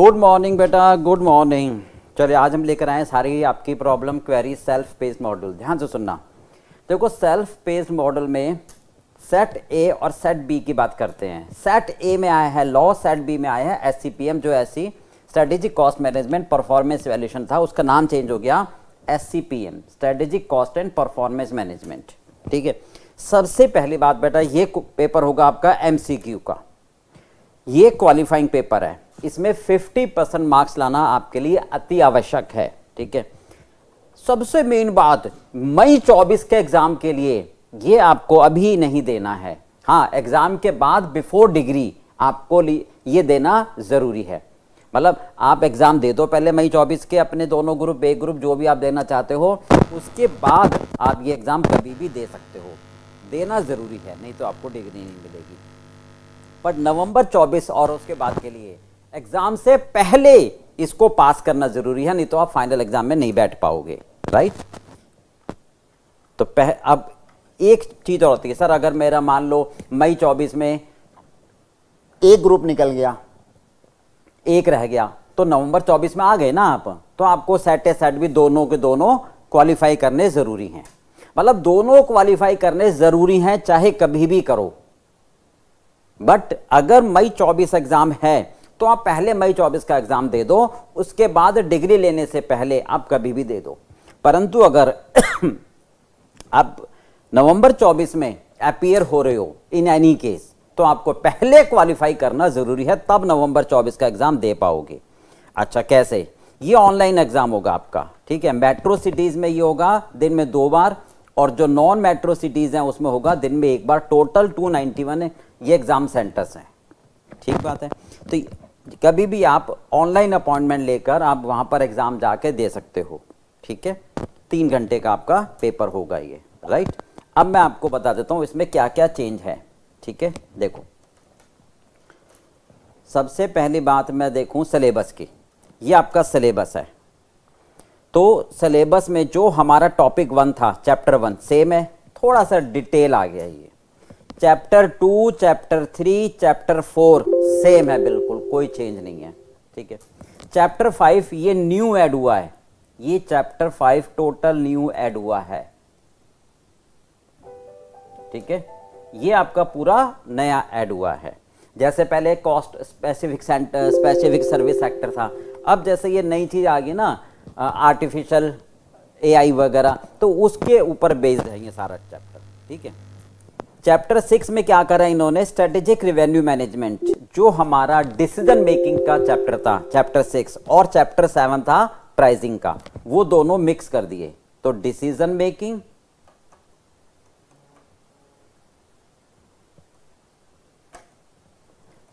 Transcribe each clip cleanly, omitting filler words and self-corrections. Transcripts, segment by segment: Good morning बेटा, good morning. चलिए आज हम लेकर आए सारी आपकी problem query self based model. ध्यान से सुनना, देखो सेल्फ बेस्ड मॉडल में सेट ए और सेट बी की बात करते हैं। सेट ए में आया है लॉ, सेट बी में आया है एससीपीएम, जो ऐसी strategic cost management performance valuation था, उसका नाम चेंज हो गया SCPM, strategic cost and performance management. ठीक है, सबसे पहली बात बेटा, ये पेपर होगा आपका एमसीक्यू का, ये क्वालिफाइंग पेपर है, इसमें 50% मार्क्स लाना आपके लिए अति आवश्यक है। ठीक है, सबसे मेन बात, मई 24 के एग्जाम के लिए ये आपको अभी नहीं देना है। हाँ, एग्जाम के बाद बिफोर डिग्री आपको ये देना जरूरी है। मतलब आप एग्जाम दे दो पहले मई 24 के, अपने दोनों ग्रुप, ए ग्रुप, जो भी आप देना चाहते हो, उसके बाद आप ये एग्जाम कभी भी दे सकते हो, देना जरूरी है, नहीं तो आपको डिग्री नहीं मिलेगी। बट नवंबर 24 और उसके बाद के लिए एग्जाम से पहले इसको पास करना जरूरी है, नहीं तो आप फाइनल एग्जाम में नहीं बैठ पाओगे। राइट, तो अब एक चीज और होती है, सर अगर मेरा मान लो मई 24 में एक ग्रुप निकल गया, एक रह गया, तो नवंबर 24 में आ गए ना आप, तो आपको सेट ए सेट भी दोनों के दोनों क्वालिफाई करने जरूरी हैं। मतलब दोनों क्वालिफाई करने जरूरी हैं, चाहे कभी भी करो। बट अगर मई 24 एग्जाम है तो आप पहले मई 24 का एग्जाम दे दो, उसके बाद डिग्री लेने से पहले आप कभी भी दे दो। परंतु अगर आप नवंबर 24 में अपीयर हो रहे हो इन एनी केस, तो आपको पहले क्वालिफाई करना जरूरी है, तब नवंबर 24 का एग्जाम दे पाओगे। अच्छा कैसे? ये ऑनलाइन एग्जाम होगा आपका। ठीक है, मेट्रो सिटीज में ये होगा दिन में 2 बार, और जो नॉन मेट्रो सिटीज हैं उसमें होगा दिन में 1 बार। टोटल 291 ये एग्जाम सेंटर्स हैं। ठीक बात है, तो कभी भी आप ऑनलाइन अपॉइंटमेंट लेकर आप वहां पर एग्जाम जाके दे सकते हो। ठीक है, 3 घंटे का आपका पेपर होगा ये। राइट, अब मैं आपको बता देता हूं इसमें क्या क्या चेंज है। ठीक है, देखो सबसे पहली बात मैं देखूं सिलेबस की, ये आपका सिलेबस है। तो सिलेबस में जो हमारा टॉपिक 1 था, चैप्टर 1 सेम है, थोड़ा सा डिटेल आ गया ये। चैप्टर 2, चैप्टर 3, चैप्टर 4 सेम है, बिल्कुल कोई चेंज नहीं है। ठीक है, चैप्टर 5 ये न्यू ऐड हुआ है, ये चैप्टर 5 टोटल न्यू ऐड हुआ है। ठीक है, ये आपका पूरा नया ऐड हुआ है। जैसे पहले cost specific centre, specific service sector था, अब जैसे ये नई चीज आ गई ना, आर्टिफिशियल एआई वगैरह, तो उसके ऊपर बेस्ड है ये सारा चैप्टर। ठीक है, चैप्टर 6 में क्या करा इन्होंने, स्ट्रेटेजिक रिवेन्यू मैनेजमेंट, जो हमारा डिसीजन मेकिंग का चैप्टर था, चैप्टर 6, और चैप्टर 7 था प्राइसिंग का, वो दोनों मिक्स कर दिए। तो डिसीजन मेकिंग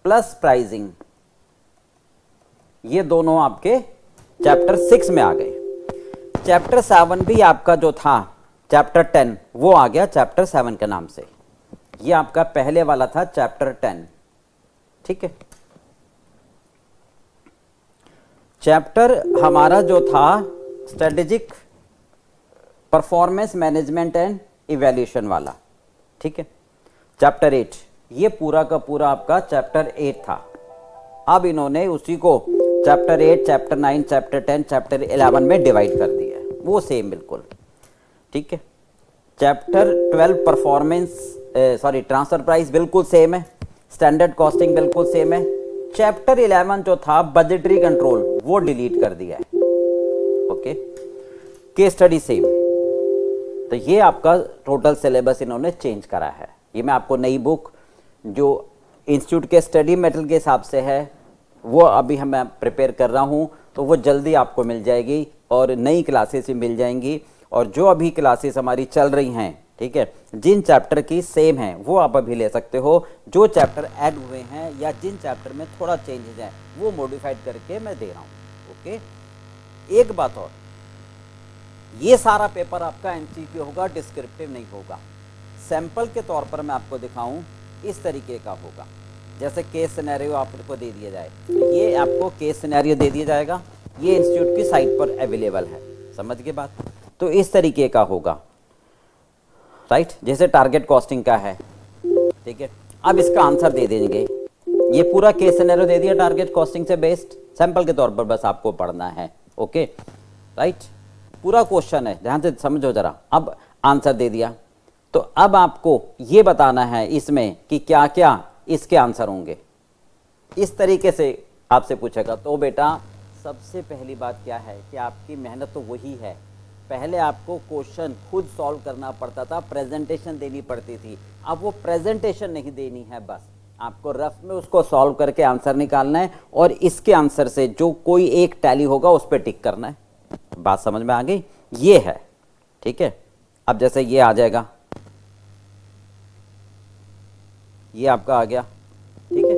प्लस प्राइसिंग, ये दोनों आपके चैप्टर 6 में आ गए। चैप्टर 7 भी आपका जो था चैप्टर 10, वो आ गया चैप्टर 7 के नाम से। ये आपका पहले वाला था चैप्टर 10। ठीक है, चैप्टर हमारा जो था strategic performance management and evaluation वाला, ठीक है, चैप्टर 8, ये पूरा का पूरा आपका चैप्टर 8 था। अब इन्होंने उसी को चैप्टर 8, चैप्टर 9, चैप्टर 10, चैप्टर 11 में डिवाइड कर दिया, वो सेम बिल्कुल। ठीक है, चैप्टर 12 ट्रांसफर प्राइस बिल्कुल सेम है, स्टैंडर्ड कॉस्टिंग बिल्कुल सेम है। चैप्टर 11 जो था बजटरी कंट्रोल, वो डिलीट कर दिया है। Okay, case study same. तो ये आपका टोटल सिलेबस इन्होंने चेंज करा है। ये मैं आपको नई बुक जो इंस्टीट्यूट के स्टडी मेटेरियल के हिसाब से है वो अभी हम प्रिपेयर कर रहा हूँ, तो वो जल्दी आपको मिल जाएगी और नई क्लासेस भी मिल जाएंगी। और जो अभी क्लासेस हमारी चल रही हैं, ठीक है, जिन चैप्टर की सेम है वो आप अभी ले सकते हो, जो चैप्टर ऐड हुए हैं या जिन चैप्टर में थोड़ा चेंजेस हैं वो मॉडिफाइड करके मैं दे रहा हूँ। ओके, एक बात और, ये सारा पेपर आपका एमसीक्यू होगा, डिस्क्रिप्टिव नहीं होगा। सैंपल के तौर पर मैं आपको दिखाऊँ, इस तरीके का होगा, जैसे केस सिनेरियो आपको दे दिया जाए, ये आपको केस सिनेरियो दे दिया जाएगा, ये इंस्टीट्यूट की साइट पर अवेलेबल है, समझ के बात। तो इस तरीके का होगा, राइट, जैसे टारगेट कॉस्टिंग का है। ठीक है, अब इसका आंसर दे देंगे, ये पूरा केस सिनेरियो दे दिया टारगेट कॉस्टिंग से बेस्ड, सैंपल के तौर पर बस आपको पढ़ना है। ओके राइट, पूरा क्वेश्चन है, ध्यान से समझो जरा। अब आंसर दे दिया तो अब आपको ये बताना है इसमें कि क्या क्या इसके आंसर होंगे। इस तरीके से आपसे पूछेगा तो बेटा सबसे पहली बात क्या है कि आपकी मेहनत तो वही है, पहले आपको क्वेश्चन खुद सॉल्व करना पड़ता था, प्रेजेंटेशन देनी पड़ती थी। अब वो प्रेजेंटेशन नहीं देनी है, बस आपको रफ में उसको सॉल्व करके आंसर निकालना है और इसके आंसर से जो कोई एक टैली होगा उस पर टिक करना है। बात समझ में आ गई, ये है ठीक है। अब जैसे ये आ जाएगा, ये आपका आ गया ठीक है,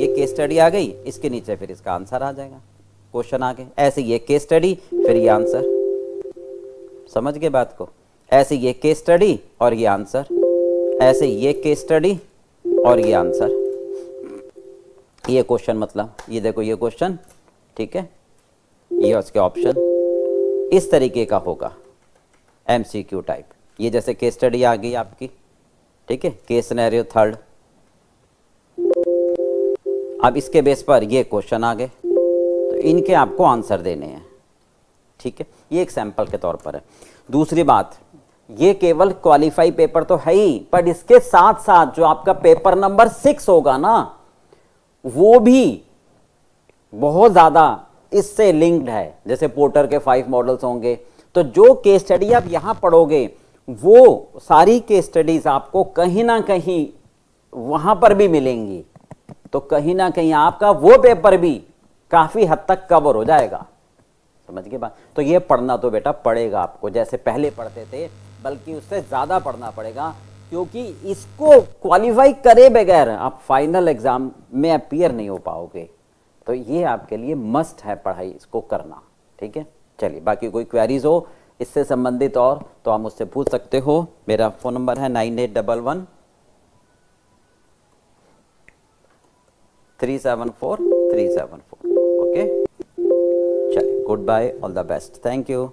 ये केस स्टडी आ गई, इसके नीचे फिर इसका आंसर आ जाएगा, क्वेश्चन आ गए। ऐसे ये केस स्टडी फिर ये आंसर, समझ गए बात को। ऐसे ये केस स्टडी और ये आंसर, ऐसे ये केस स्टडी और ये आंसर, ये क्वेश्चन मतलब ये देखो ये क्वेश्चन ठीक है, ये उसके ऑप्शन इस तरीके का होगा एमसीक्यू टाइप। ये जैसे केस स्टडी आ गई आपकी ठीक है, केस सिनेरियो थर्ड। अब इसके बेस पर ये क्वेश्चन आ गए तो इनके आपको आंसर देने हैं ठीक है, ये एक सैंपल के तौर पर है। दूसरी बात, ये केवल क्वालिफाई पेपर तो है ही, पर इसके साथ साथ जो आपका पेपर नंबर 6 होगा ना, वो भी बहुत ज़्यादा इससे लिंक्ड है। जैसे पोर्टर के 5 मॉडल्स होंगे, तो जो केस स्टडी आप यहाँ पढ़ोगे वो सारी केस स्टडीज आपको कहीं ना कहीं वहाँ पर भी मिलेंगी, तो कहीं ना कहीं आपका वो पेपर भी काफ़ी हद तक कवर हो जाएगा। समझ गए बात। तो ये पढ़ना तो बेटा पड़ेगा आपको, जैसे पहले पढ़ते थे बल्कि उससे ज़्यादा पढ़ना पड़ेगा, क्योंकि इसको क्वालिफाई करे बगैर आप फाइनल एग्ज़ाम में अपीयर नहीं हो पाओगे। तो ये आपके लिए मस्ट है पढ़ाई, इसको करना ठीक है। चलिए, बाकी कोई क्वेरीज हो इससे संबंधित और तो आप मुझसे पूछ सकते हो। मेरा फ़ोन नंबर है 9811 374 374। ओके, चलिए, good bye, all the best, thank you.